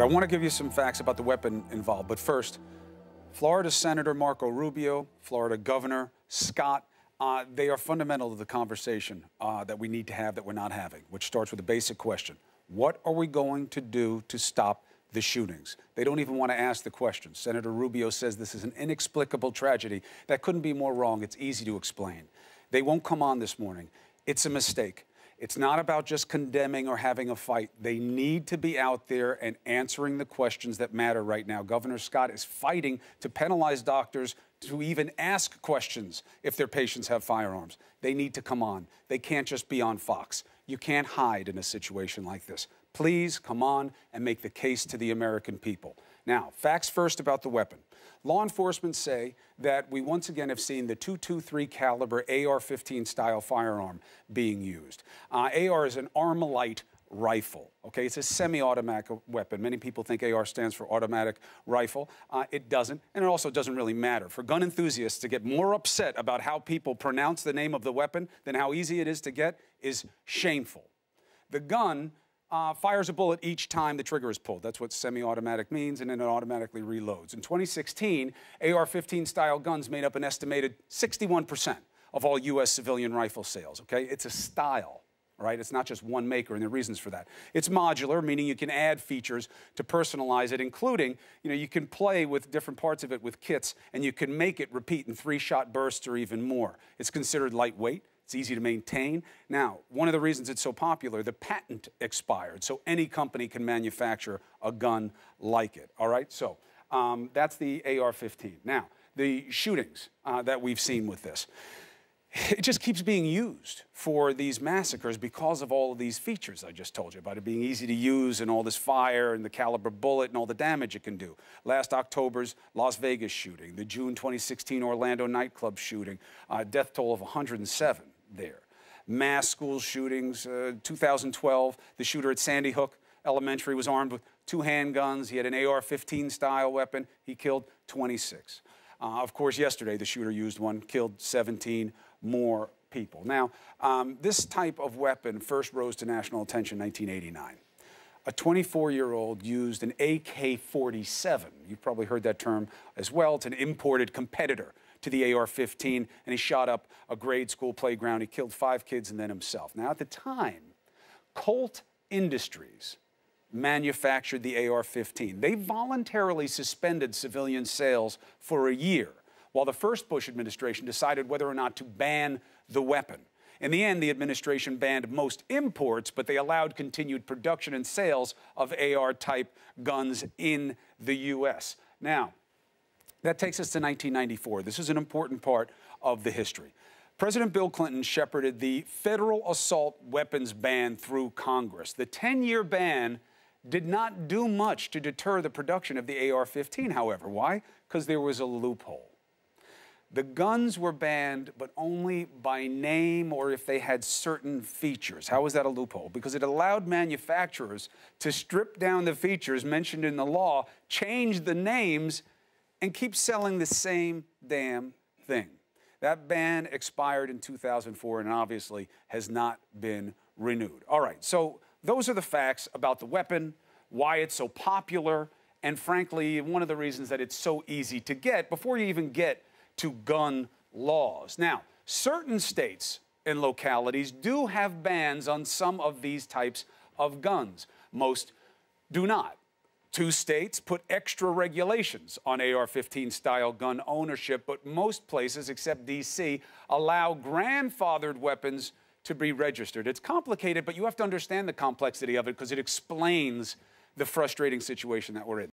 right, I want to give you some facts about the weapon involved, but first, Florida Senator Marco Rubio, Florida Governor Scott, they are fundamental to the conversation that we need to have that we're not having, which starts with a basic question. What are we going to do to stop the shootings? They don't even want to ask the question. Senator Rubio says this is an inexplicable tragedy. That couldn't be more wrong. It's easy to explain. They won't come on this morning. It's a mistake. It's not about just condemning or having a fight. They need to be out there and answering the questions that matter right now. Governor Scott is fighting to penalize doctors to even ask questions if their patients have firearms. They need to come on. They can't just be on Fox. You can't hide in a situation like this. Please come on and make the case to the American people. Now, facts first about the weapon. Law enforcement say that we once again have seen the .223 caliber AR-15 style firearm being used. AR is an Armalite rifle, okay? It's a semi-automatic weapon. Many people think AR stands for automatic rifle. It doesn't, and it also doesn't really matter. For gun enthusiasts to get more upset about how people pronounce the name of the weapon than how easy it is to get is shameful. The gun fires a bullet each time the trigger is pulled. That's what semi-automatic means, and then it automatically reloads. In 2016, AR-15 style guns made up an estimated 61% of all U.S. civilian rifle sales, okay? It's a style, right? It's not just one maker, and there are reasons for that. It's modular, meaning you can add features to personalize it, including, you know, you can play with different parts of it with kits, and you can make it repeat in three-shot bursts or even more. It's considered lightweight. It's easy to maintain. Now, one of the reasons it's so popular, the patent expired, so any company can manufacture a gun like it, all right? So that's the AR-15. Now, the shootings that we've seen with this, it just keeps being used for these massacres because of all of these features I just told you about, it being easy to use and all this fire and the caliber bullet and all the damage it can do. Last October's Las Vegas shooting, the June 2016 Orlando nightclub shooting, death toll of 107. There. Mass school shootings, 2012, the shooter at Sandy Hook Elementary was armed with 2 handguns. He had an AR-15 style weapon. He killed 26. Of course, yesterday the shooter used one, killed 17 more people. Now, this type of weapon first rose to national attention in 1989. A 24-year-old used an AK-47. You've probably heard that term as well. It's an imported competitor to the AR-15, and he shot up a grade school playground. He killed 5 kids and then himself. Now, at the time, Colt Industries manufactured the AR-15. They voluntarily suspended civilian sales for a year, while the first Bush administration decided whether or not to ban the weapon. In the end, the administration banned most imports, but they allowed continued production and sales of AR-type guns in the U.S. Now, that takes us to 1994. This is an important part of the history. President Bill Clinton shepherded the federal assault weapons ban through Congress. The 10-year ban did not do much to deter the production of the AR-15, however. Why? Because there was a loophole. The guns were banned, but only by name or if they had certain features. How was that a loophole? Because it allowed manufacturers to strip down the features mentioned in the law, change the names, and keep selling the same damn thing. That ban expired in 2004 and obviously has not been renewed. All right, so those are the facts about the weapon, why it's so popular, and frankly, one of the reasons that it's so easy to get before you even get to gun laws. Now, certain states and localities do have bans on some of these types of guns. Most do not. 2 states put extra regulations on AR-15 style gun ownership, but most places, except D.C., allow grandfathered weapons to be registered. It's complicated, but you have to understand the complexity of it because it explains the frustrating situation that we're in.